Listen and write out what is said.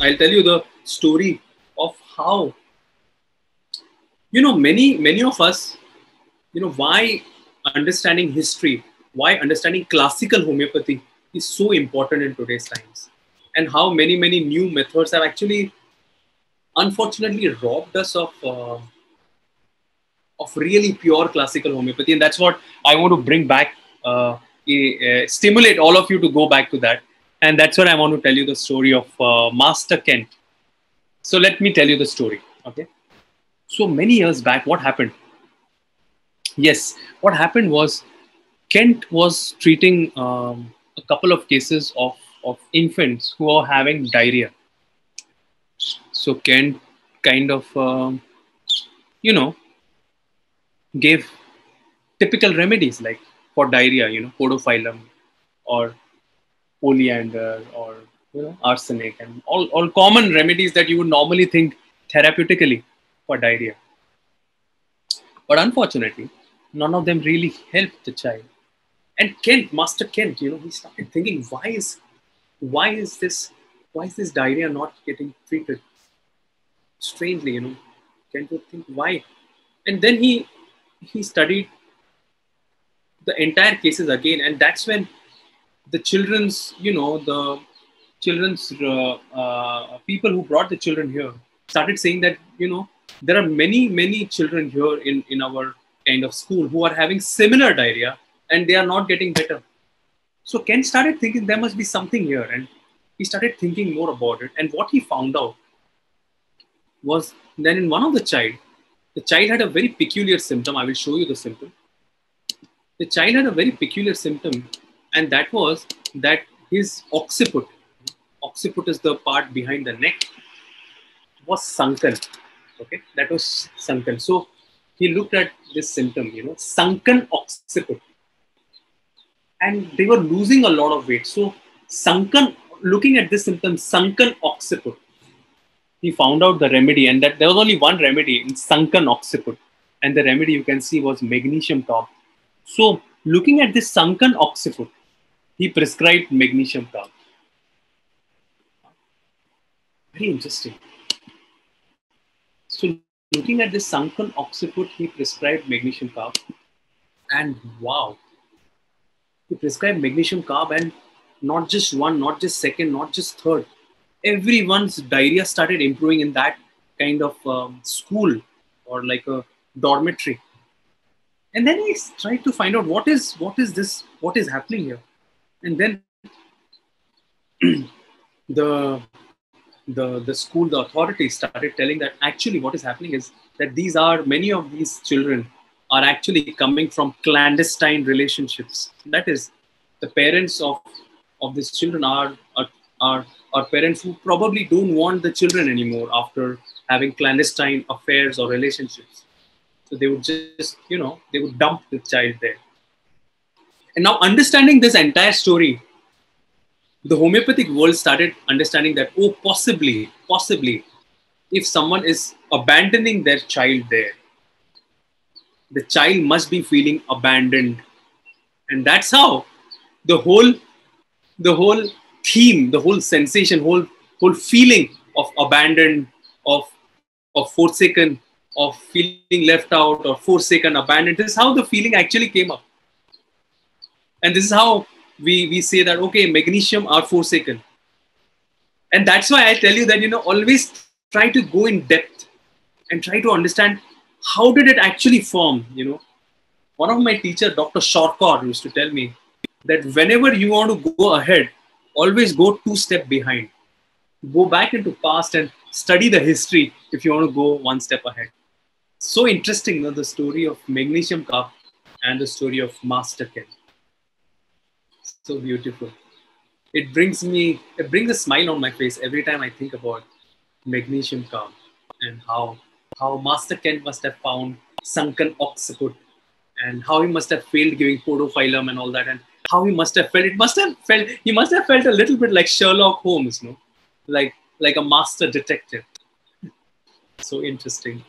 I'll tell you the story of how, many of us, why understanding history, why understanding classical homeopathy is so important in today's times, and how many new methods have actually, unfortunately, robbed us of really pure classical homeopathy. And that's what I want to bring back, stimulate all of you to go back to that. And that's what I want to tell you the story of Master Kent. So let me tell you the story, okay? So many years back, what happened? Yes, what happened was Kent was treating a couple of cases of infants who are having diarrhea. So Kent kind of, gave typical remedies like for diarrhea, podophyllum or oleander or, arsenic and all common remedies that you would normally think therapeutically for diarrhea. But unfortunately, none of them really helped the child. And Kent, Master Kent, he started thinking, why is this diarrhea not getting treated? Strangely, Kent would think, why? And then he studied the entire cases again, and that's when the children's, people who brought the children here started saying that, there are many children here in our kind of school who are having similar diarrhea and they are not getting better. So Kent started thinking there must be something here, and he started thinking more about it. And what he found out was then in one of the child had a very peculiar symptom. I will show you the symptom. The child had a very peculiar symptom, and that was that his occiput, is the part behind the neck, was sunken. Okay, that was sunken. So he looked at this symptom, sunken occiput. And they were losing a lot of weight. So sunken, looking at this symptom, sunken occiput, he found out the remedy, and that there was only one remedy in sunken occiput. And the remedy you can see was Magnesium Carb. So looking at this sunken occiput, he prescribed Magnesium Carb. Very interesting. So looking at this sunken occiput, he prescribed Magnesium Carb, and wow, he prescribed Magnesium Carb, and not just one, not just second, not just third. Everyone's diarrhea started improving in that kind of school or like a dormitory. And then I tried to find out what is happening here. And then the school, the authorities started telling that actually what is happening is that these are, many of these children are actually coming from clandestine relationships. That is, the parents of these children are parents who probably don't want the children anymore after having clandestine affairs or relationships. So they would just, they would dump the child there. And now understanding this entire story, the homeopathic world started understanding that, oh, possibly, if someone is abandoning their child there, the child must be feeling abandoned. And that's how the whole theme, the whole sensation, whole feeling of abandoned, of forsaken, of feeling left out or forsaken, abandoned, this is how the feeling actually came up. And this is how we say that, okay, magnesium are forsaken. And that's why I tell you that, always try to go in depth and try to understand how did it actually form, One of my teachers, Dr. Shorkar, used to tell me that whenever you want to go ahead, always go 2 steps behind. Go back into past and study the history if you want to go 1 step ahead. So interesting, the story of Magnesium Carb and the story of Master Kent. So beautiful. It brings a smile on my face every time I think about Magnesium Carb and how Master Kent must have found sunken occiput and how he must have failed giving podophyllum and all that, and how he must have felt. He must have felt a little bit like Sherlock Holmes, like a master detective. So interesting.